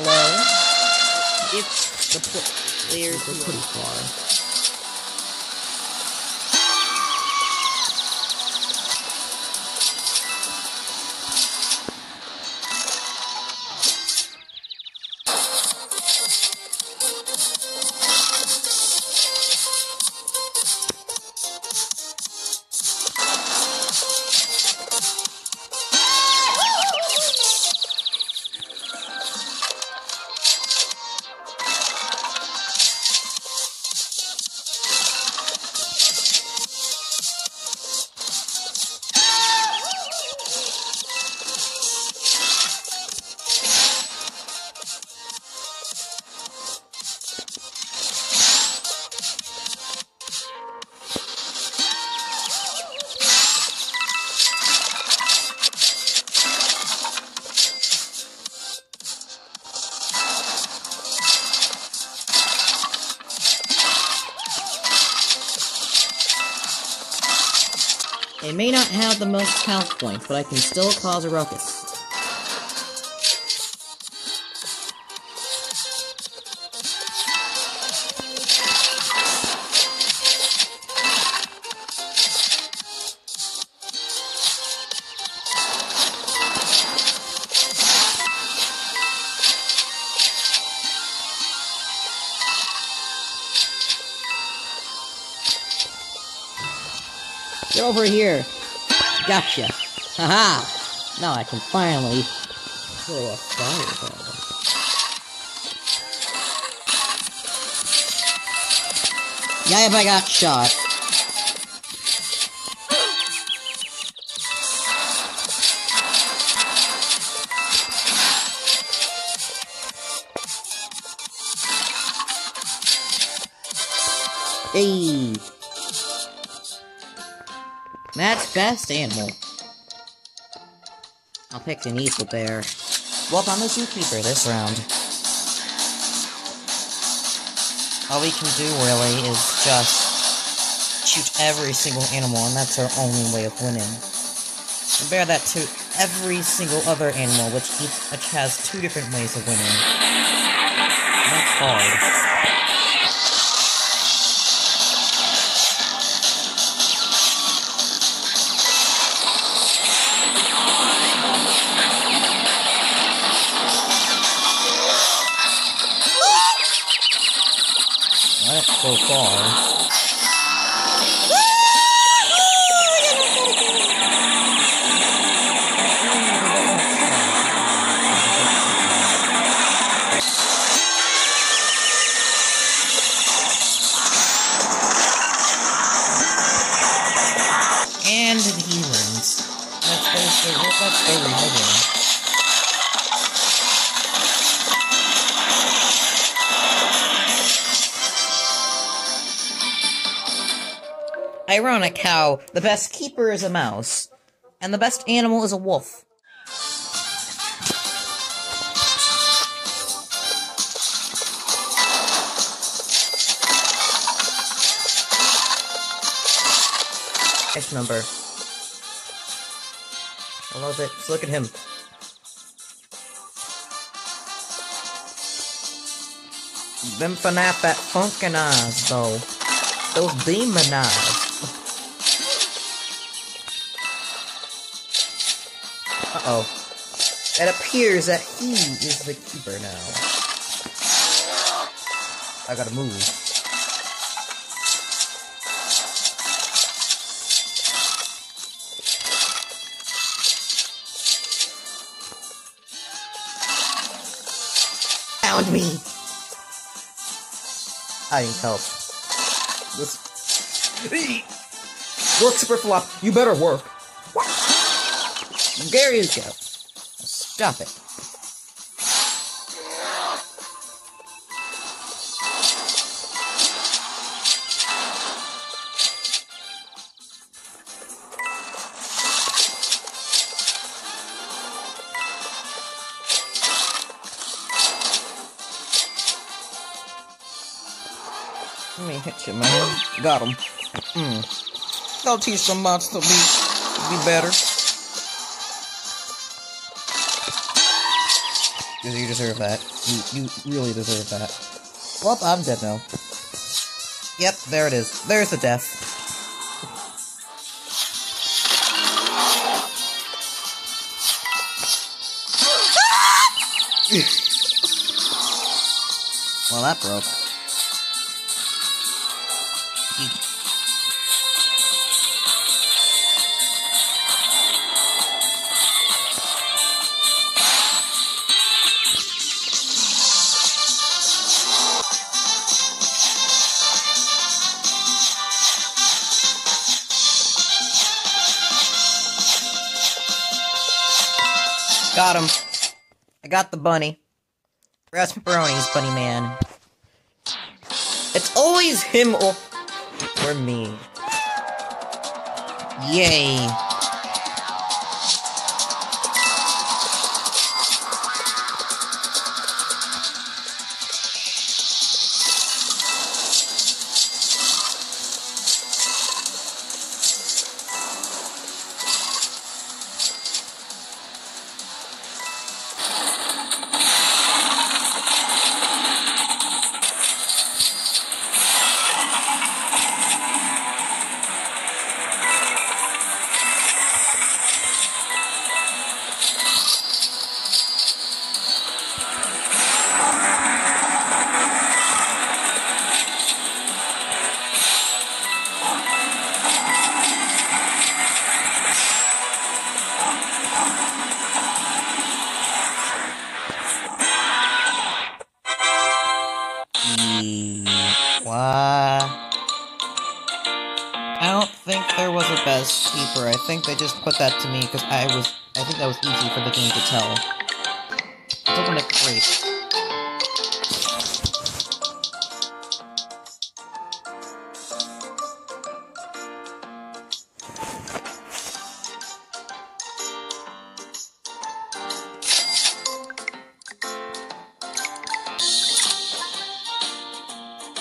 Hello? If the players are pretty far. They may not have the most health points, but I can still cause a ruckus. Get over here! Gotcha! Haha! -ha. Now I can finally throw a fireball. Yeah, if I got shot. Hey! That's best animal. I'll pick an evil bear. Well, I'm a zookeeper this round. All we can do, really, is just shoot every single animal, and that's our only way of winning. Compare that to every single other animal, which has two different ways of winning. And that's hard. So far. And he wins. That's very heavy. Ironic how the best keeper is a mouse, and the best animal is a wolf. X number. I love it. Just look at him. Bimpin' out that funkin' eyes, though. Those demon eyes. Uh-oh. It appears that he is the keeper now. I gotta move. Found me! I need help. Work, Super Flop! You better work! There you go. Stop it. Let me hit you, man. Got him. I'll teach some mods to be better. because you deserve that. You really deserve that. Well, I'm dead now. Yep, there it is. There's the death. Well, that broke. Got him. I got the bunny. Rasperoni's bunny man. It's always him or me. Yay. I think they just put that to me because I think that was easy for the game to tell. Let's open a crate.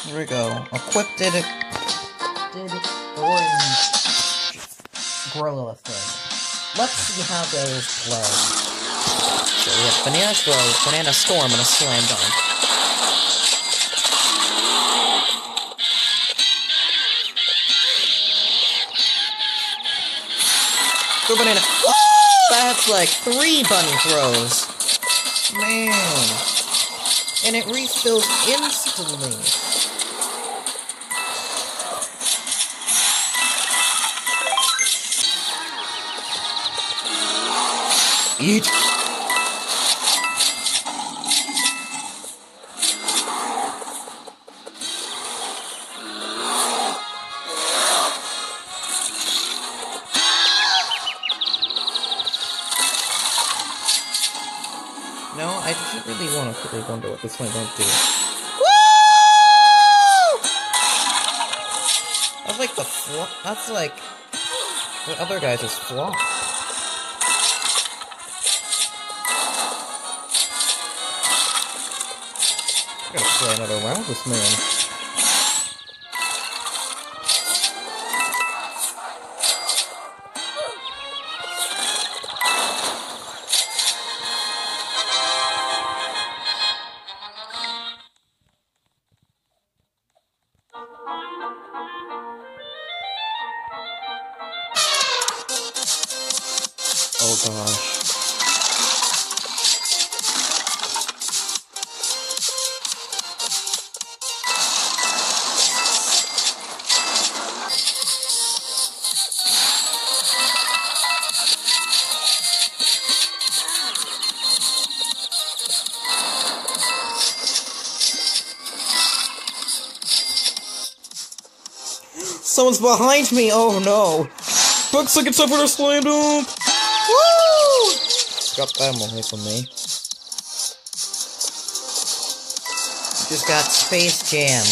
Here we go. Equipped it. Orange. Gorilla thing. Let's see how those blow. So we have Banana Throw, Banana Storm, and a Slam Dunk. Go Banana. Woo! That's like 3 bunny throws. Man. And it refills instantly. Eat. No, I didn't really want to quickly wonder what this one won't do. Woo! That's like the flop. That's like the other guy's just flop. I gotta play another round with this man. Oh gosh. Someone's behind me! Oh no! Looks like it's up for a slam dunk! Woo! Drop that away from me. Just got Space Jam.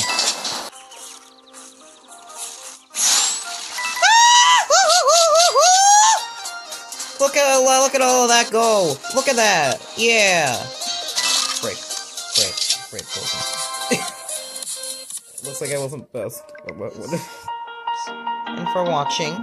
Look at all that go! Look at that! Yeah! Break, looks like I wasn't best. What? And for watching.